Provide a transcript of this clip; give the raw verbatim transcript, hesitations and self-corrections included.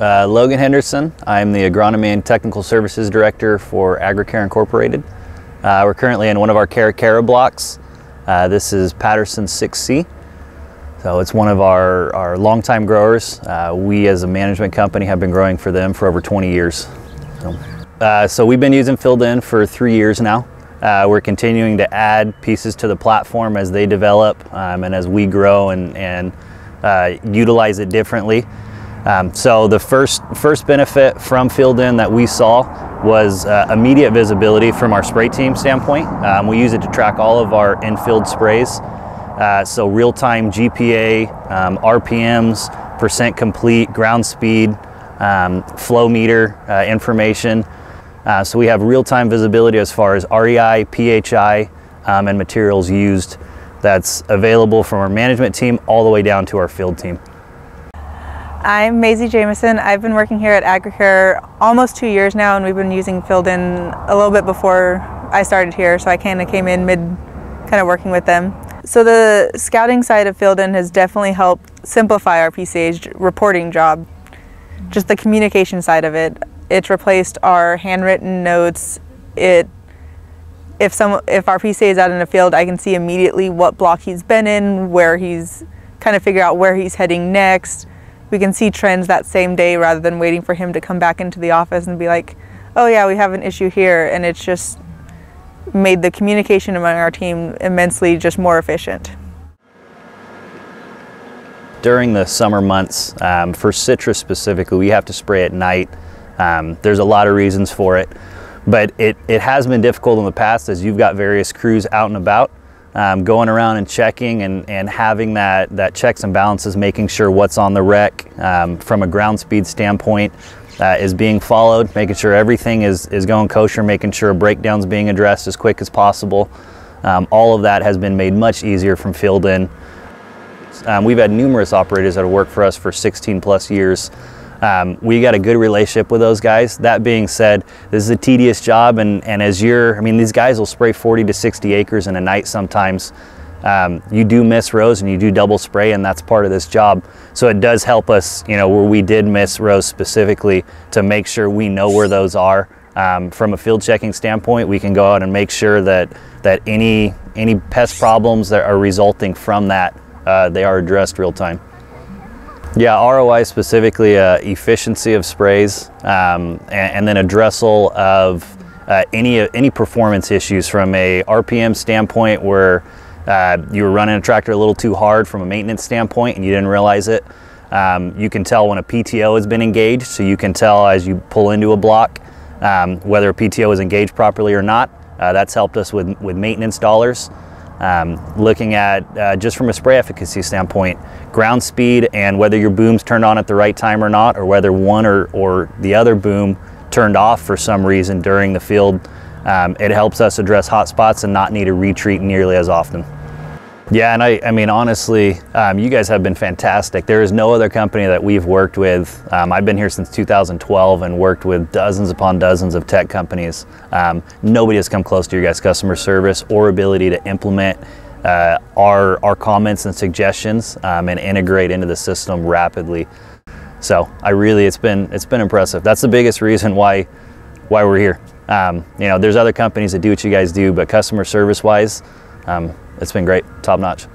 Uh, Logan Henderson. I'm the Agronomy and Technical Services Director for AgriCare Incorporated. Uh, we're currently in one of our Cara Cara blocks. Uh, this is Patterson six C. So it's one of our, our longtime growers. Uh, we as a management company have been growing for them for over twenty years. So, uh, so we've been using Fieldin for three years now. Uh, we're continuing to add pieces to the platform as they develop um, and as we grow and, and uh, utilize it differently. Um, so the first first benefit from Fieldin that we saw was uh, immediate visibility from our spray team standpoint. Um, we use it to track all of our in-field sprays. Uh, so real-time G P A, um, R P Ms, percent complete, ground speed, um, flow meter uh, information. Uh, so we have real-time visibility as far as R E I, P H I, um, and materials used. That's available from our management team all the way down to our field team. I'm Maisie Jameson. I've been working here at AgriCare almost two years now, and we've been using Fieldin a little bit before I started here, so I kind of came in mid kind of working with them. So the scouting side of Fieldin has definitely helped simplify our P C A reporting job, just the communication side of it. It's replaced our handwritten notes. It, if, some, if our P C A is out in the field, I can see immediately what block he's been in, where he's kind of figure out where he's heading next. We can see trends that same day rather than waiting for him to come back into the office and be like, oh yeah, we have an issue here. And it's just made the communication among our team immensely just more efficient. During the summer months, um, for citrus specifically, we have to spray at night. Um, there's a lot of reasons for it, but it, it has been difficult in the past as you've got various crews out and about. Um, going around and checking and, and having that, that checks and balances, making sure what's on the rec um, from a ground speed standpoint uh, is being followed, making sure everything is, is going kosher, making sure a breakdown's being addressed as quick as possible. Um, all of that has been made much easier from Fieldin. Um, we've had numerous operators that have worked for us for sixteen plus years. Um, we got a good relationship with those guys. That being said, this is a tedious job, and, and as you're, I mean, these guys will spray forty to sixty acres in a night sometimes. Um, you do miss rows and you do double spray, and that's part of this job. So it does help us, you know, where we did miss rows specifically, to make sure we know where those are. Um, from a field checking standpoint, we can go out and make sure that, that any, any pest problems that are resulting from that, uh, they are addressed real time. Yeah, R O I specifically, uh, efficiency of sprays, um, and, and then addressal of uh, any any performance issues from a R P M standpoint, where uh, you were running a tractor a little too hard from a maintenance standpoint and you didn't realize it. Um, you can tell when a P T O has been engaged, so you can tell as you pull into a block um, whether a P T O is engaged properly or not. Uh, that's helped us with, with maintenance dollars. Um, looking at uh, just from a spray efficacy standpoint, ground speed and whether your boom's turned on at the right time or not, or whether one or, or the other boom turned off for some reason during the field. Um, it helps us address hot spots and not need a retreat nearly as often. Yeah, and I, I mean, honestly, um, you guys have been fantastic. There is no other company that we've worked with. Um, I've been here since two thousand twelve and worked with dozens upon dozens of tech companies. Um, nobody has come close to your guys' customer service or ability to implement uh, our, our comments and suggestions um, and integrate into the system rapidly. So I really, it's been, it's been impressive. That's the biggest reason why, why we're here. Um, you know, there's other companies that do what you guys do, but customer service wise, um, it's been great, top notch.